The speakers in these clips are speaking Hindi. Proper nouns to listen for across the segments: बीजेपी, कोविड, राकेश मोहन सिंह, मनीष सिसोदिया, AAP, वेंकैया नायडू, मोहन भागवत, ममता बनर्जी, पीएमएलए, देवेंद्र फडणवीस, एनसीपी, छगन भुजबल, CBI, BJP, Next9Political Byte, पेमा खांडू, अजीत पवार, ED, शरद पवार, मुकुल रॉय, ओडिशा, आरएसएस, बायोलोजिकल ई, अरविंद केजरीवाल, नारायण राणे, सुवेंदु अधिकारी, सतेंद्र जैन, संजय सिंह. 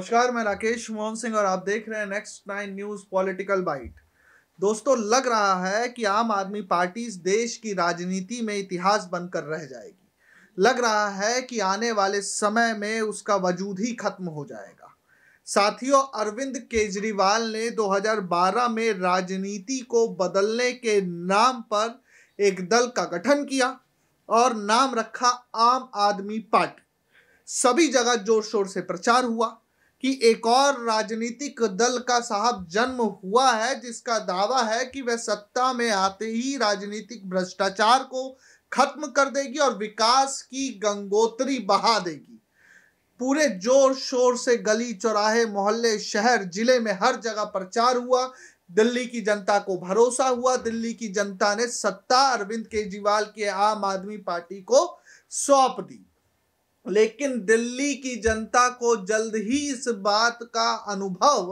नमस्कार, मैं राकेश मोहन सिंह और आप देख रहे हैं नेक्स्ट 9 न्यूज पॉलिटिकल बाइट। दोस्तों, लग रहा है कि आम आदमी पार्टी देश की राजनीति में इतिहास बनकर रह जाएगी। लग रहा है कि आने वाले समय में उसका वजूद ही खत्म हो जाएगा। साथियों, अरविंद केजरीवाल ने 2012 में राजनीति को बदलने के नाम पर एक दल का गठन किया और नाम रखा आम आदमी पार्टी। सभी जगह जोर शोर से प्रचार हुआ कि एक और राजनीतिक दल का साहब जन्म हुआ है, जिसका दावा है कि वह सत्ता में आते ही राजनीतिक भ्रष्टाचार को खत्म कर देगी और विकास की गंगोत्री बहा देगी। पूरे जोर शोर से गली चौराहे, मोहल्ले, शहर, जिले में हर जगह प्रचार हुआ। दिल्ली की जनता को भरोसा हुआ। दिल्ली की जनता ने सत्ता अरविंद केजरीवाल के आम आदमी पार्टी को सौंप दी। लेकिन दिल्ली की जनता को जल्द ही इस बात का अनुभव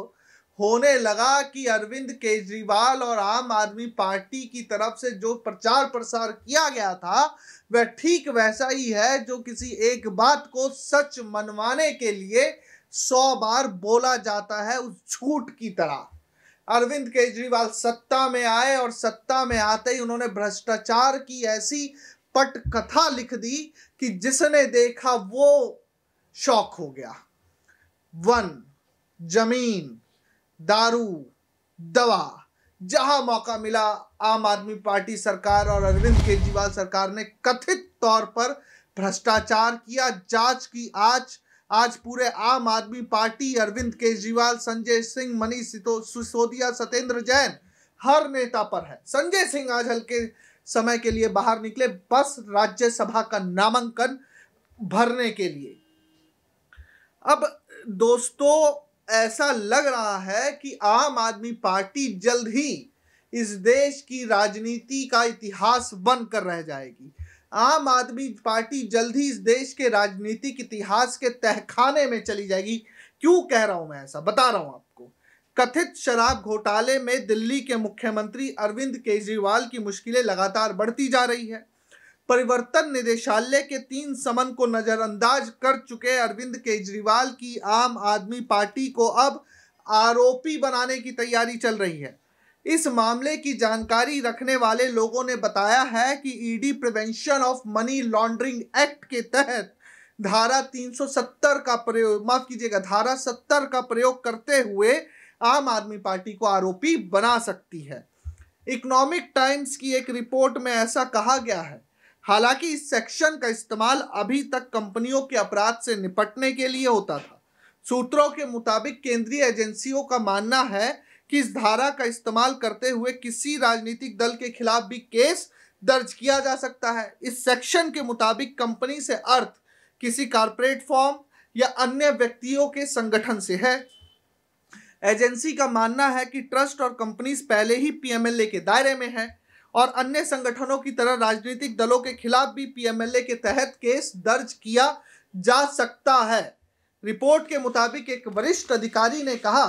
होने लगा कि अरविंद केजरीवाल और आम आदमी पार्टी की तरफ से जो प्रचार प्रसार किया गया था वह ठीक वैसा ही है जो किसी एक बात को सच मनवाने के लिए 100 बार बोला जाता है, उस झूठ की तरह। अरविंद केजरीवाल सत्ता में आए और सत्ता में आते ही उन्होंने भ्रष्टाचार की ऐसी पटकथा लिख दी कि जिसने देखा वो शौक हो गया। वन, जमीन, दारू, दवा, जहां मौका मिला आम आदमी पार्टी सरकार और अरविंद केजरीवाल सरकार ने कथित तौर पर भ्रष्टाचार किया। जांच की आज पूरे आम आदमी पार्टी, अरविंद केजरीवाल, संजय सिंह, मनीष सिसोदिया, सतेंद्र जैन, हर नेता पर है। संजय सिंह आज हल्के समय के लिए बाहर निकले, बस राज्यसभा का नामांकन भरने के लिए। अब दोस्तों, ऐसा लग रहा है कि आम आदमी पार्टी जल्द ही इस देश की राजनीति का इतिहास बनकर रह जाएगी। आम आदमी पार्टी जल्द ही इस देश के राजनीतिक इतिहास के तहखाने में चली जाएगी। क्यों कह रहा हूं मैं ऐसा, बता रहा हूं आपको। कथित शराब घोटाले में दिल्ली के मुख्यमंत्री अरविंद केजरीवाल की मुश्किलें लगातार बढ़ती जा रही है। परिवर्तन निदेशालय के 3 समन को नजरअंदाज कर चुके अरविंद केजरीवाल की आम आदमी पार्टी को अब आरोपी बनाने की तैयारी चल रही है। इस मामले की जानकारी रखने वाले लोगों ने बताया है कि ED prevention of money laundering act के तहत धारा 370 का प्रयोग, माफ कीजिएगा, धारा 70 का प्रयोग करते हुए आम आदमी पार्टी को आरोपी बना सकती है। इकोनॉमिक टाइम्स की एक रिपोर्ट में ऐसा कहा गया है। हालांकि इस सेक्शन का इस्तेमाल अभी तक कंपनियों के अपराध से निपटने के लिए होता था। सूत्रों के मुताबिक केंद्रीय एजेंसियों का मानना है कि इस धारा का इस्तेमाल करते हुए किसी राजनीतिक दल के खिलाफ भी केस दर्ज किया जा सकता है। इस सेक्शन के मुताबिक कंपनी से अर्थ किसी कॉर्पोरेट फॉर्म या अन्य व्यक्तियों के संगठन से है। एजेंसी का मानना है कि ट्रस्ट और कंपनीज पहले ही पीएमएलए के दायरे में है और अन्य संगठनों की तरह राजनीतिक दलों के खिलाफ भी पीएमएलए के तहत केस दर्ज किया जा सकता है। रिपोर्ट के मुताबिक एक वरिष्ठ अधिकारी ने कहा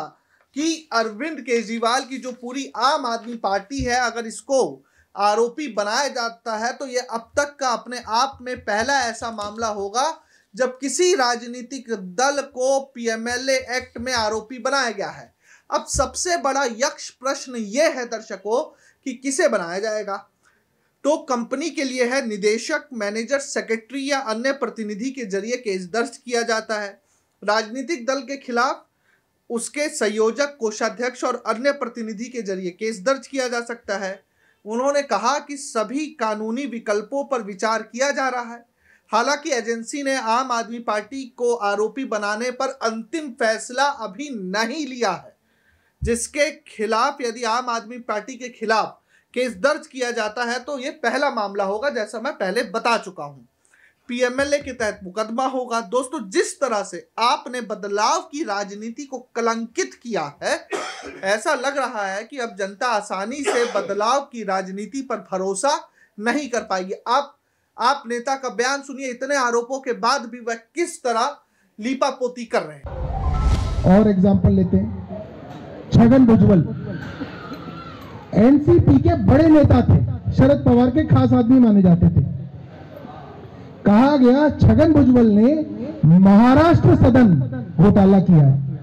कि अरविंद केजरीवाल की जो पूरी आम आदमी पार्टी है, अगर इसको आरोपी बनाया जाता है तो यह अब तक का अपने आप में पहला ऐसा मामला होगा जब किसी राजनीतिक दल को पीएमएलए एक्ट में आरोपी बनाया गया है। अब सबसे बड़ा यक्ष प्रश्न यह है दर्शकों कि किसे बनाया जाएगा। तो कंपनी के लिए है निदेशक, मैनेजर, सेक्रेटरी या अन्य प्रतिनिधि के जरिए केस दर्ज किया जाता है। राजनीतिक दल के खिलाफ उसके संयोजक, कोषाध्यक्ष और अन्य प्रतिनिधि के जरिए केस दर्ज किया जा सकता है। उन्होंने कहा कि सभी कानूनी विकल्पों पर विचार किया जा रहा है। हालांकि एजेंसी ने आम आदमी पार्टी को आरोपी बनाने पर अंतिम फैसला अभी नहीं लिया है। जिसके खिलाफ, यदि आम आदमी पार्टी के खिलाफ केस दर्ज किया जाता है तो ये पहला मामला होगा, जैसा मैं पहले बता चुका हूँ। पीएमएलए के तहत मुकदमा होगा। दोस्तों, जिस तरह से आपने बदलाव की राजनीति को कलंकित किया है, ऐसा लग रहा है कि अब जनता आसानी से बदलाव की राजनीति पर भरोसा नहीं कर पाएगी। आप नेता का बयान सुनिए, इतने आरोपों के बाद भी वह किस तरह लीपापोती कर रहे हैं। और एग्जाम्पल लेते हैं, छगन भुजबल एनसीपी के बड़े नेता थे, शरद पवार के खास आदमी माने जाते थे। कहा गया छगन भुजबल ने महाराष्ट्र सदन घोटाला किया है।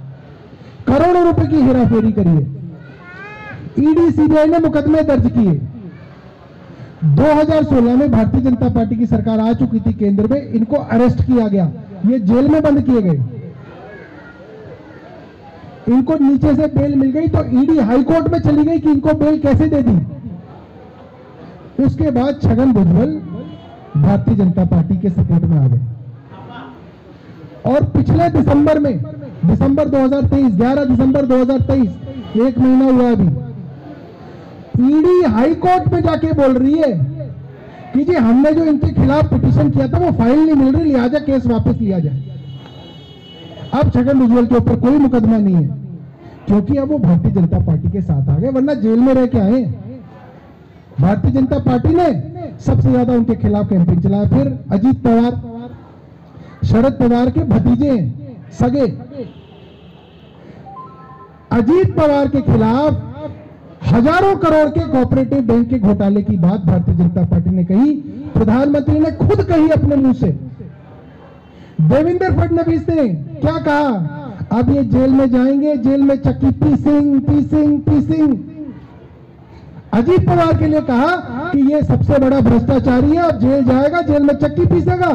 करोड़ों रुपए की हेराफेरी करी है। ईडी सीबीआई ने मुकदमे दर्ज किए। 2016 में भारतीय जनता पार्टी की सरकार आ चुकी थी केंद्र में, इनको अरेस्ट किया गया, ये जेल में बंद किए गए। इनको नीचे से बेल मिल गई तो ईडी हाईकोर्ट में चली गई कि इनको बेल कैसे दे दी। उसके बाद छगन भुजबल भारतीय जनता पार्टी के सपोर्ट में आ गए और पिछले दिसंबर में, दिसंबर 2023, 11 दिसंबर 2023, एक महीना हुआ अभी, ईडी हाईकोर्ट में जाके बोल रही है कि जी हमने जो इनके खिलाफ पिटीशन किया था वो फाइल नहीं मिल रही, लिहाजा केस वापस लिया जाए। अब छगन भुजबल के ऊपर कोई मुकदमा नहीं है क्योंकि अब वो भारतीय जनता पार्टी के साथ आ गए, वरना जेल में रह के आए। भारतीय जनता पार्टी ने सबसे ज्यादा उनके खिलाफ कैंपेन चलाया। फिर अजीत पवार शरद पवार के भतीजे हैं, सगे। अजीत पवार के खिलाफ हजारों करोड़ के कोऑपरेटिव बैंक के घोटाले की बात भारतीय जनता पार्टी ने कही, प्रधानमंत्री ने खुद कही अपने मुंह से। देवेंद्र फडणवीस ने क्या कहा, अब ये जेल में जाएंगे, जेल में चक्की पीसिंग पीसिंग पीसिंग। अजीत पवार के लिए कहा कि ये सबसे बड़ा भ्रष्टाचारी है, अब जेल जाएगा, जेल में चक्की पीसेगा।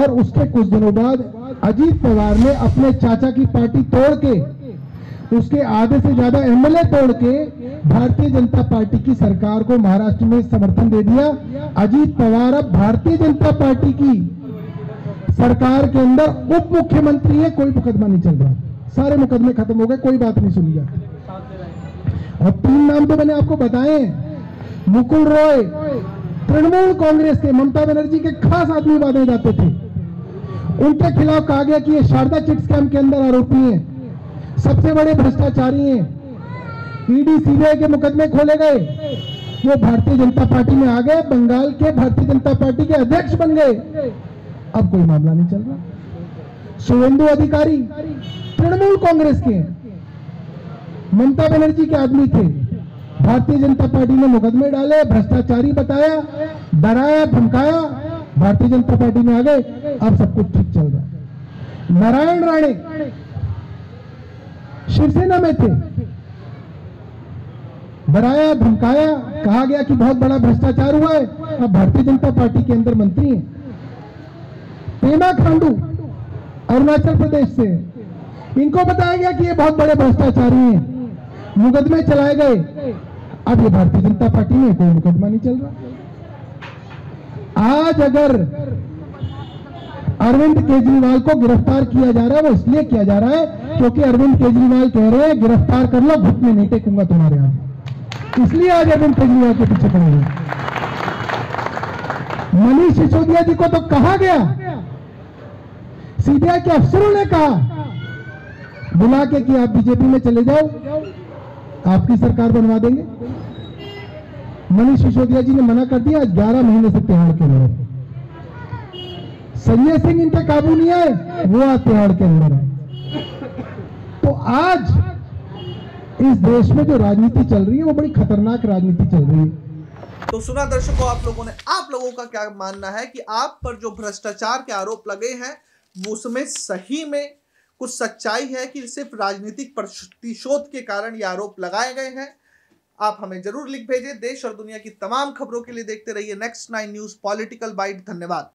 और उसके कुछ दिनों बाद अजीत पवार ने अपने चाचा की पार्टी तोड़ के, उसके आधे से ज्यादा एमएलए तोड़ के भारतीय जनता पार्टी की सरकार को महाराष्ट्र में समर्थन दे दिया। अजीत पवार अब भारतीय जनता पार्टी की सरकार के अंदर उप मुख्यमंत्री है। कोई मुकदमा नहीं चल रहा, सारे मुकदमे खत्म हो गए, कोई बात नहीं सुनी जाती। और 3 नाम तो मैंने आपको बताए, मुकुल रॉय तृणमूल कांग्रेस के, ममता बनर्जी के खास आदमी वादे जाते थे, उनके खिलाफ कहा गया कि ये शारदा चिट स्कैम के अंदर आरोपी है, सबसे बड़े भ्रष्टाचारी हैं। ईडी सीबीआई के मुकदमे खोले गए, वो भारतीय जनता पार्टी में आ गए, बंगाल के भारतीय जनता पार्टी के अध्यक्ष बन गए। अब कोई मामला नहीं चल रहा। सुवेंदु अधिकारी तृणमूल कांग्रेस के, ममता बनर्जी के आदमी थे, भारतीय जनता पार्टी ने मुकदमे डाले, भ्रष्टाचारी बताया, डराया धमकाया, भारतीय जनता पार्टी में आ गए। अब सब कुछ ठीक चल रहा। नारायण राणे शिवसेना में थे, डराया धमकाया, कहा गया कि बहुत बड़ा भ्रष्टाचार हुआ है, अब भारतीय जनता पार्टी के अंदर मंत्री हैं। पेमा खांडू अरुणाचल प्रदेश से, इनको बताया गया कि ये बहुत बड़े भ्रष्टाचारी हैं, मुकदमे चलाए गए। अब ये भारतीय जनता पार्टी में कोई मुकदमा नहीं चल रहा। आज अगर अरविंद केजरीवाल को गिरफ्तार किया जा रहा है, वो इसलिए किया जा रहा है क्योंकि अरविंद केजरीवाल कह रहे हैं गिरफ्तार कर लो, घुटने नहीं टेकूंगा तुम्हारे आगे, इसलिए आज अरविंद केजरीवाल के पीछे पड़ गए। मनीष सिसोदिया जी को तो कहा गया, सीबीआई के अफसरों ने कहा बुला के कि आप बीजेपी में चले जाओ, आपकी सरकार बनवा देंगे। मनीष सिसोदिया जी ने मना कर दिया। 11 महीने से तिहाड़ के लोग, संजय सिंह इनके काबू नहीं आए, वो आज तिहाड़ के अंदर है। तो आज इस देश में जो राजनीति चल रही है वो बड़ी खतरनाक राजनीति चल रही है। तो सुना दर्शकों आप लोगों ने, आप लोगों का क्या मानना है कि आप पर जो भ्रष्टाचार के आरोप लगे हैं उसमें सही में कुछ सच्चाई है कि सिर्फ राजनीतिक प्रतिशोध के कारण ये आरोप लगाए गए हैं? आप हमें जरूर लिख भेजें। देश और दुनिया की तमाम खबरों के लिए देखते रहिए नेक्स्ट 9 न्यूज पॉलिटिकल बाइट। धन्यवाद।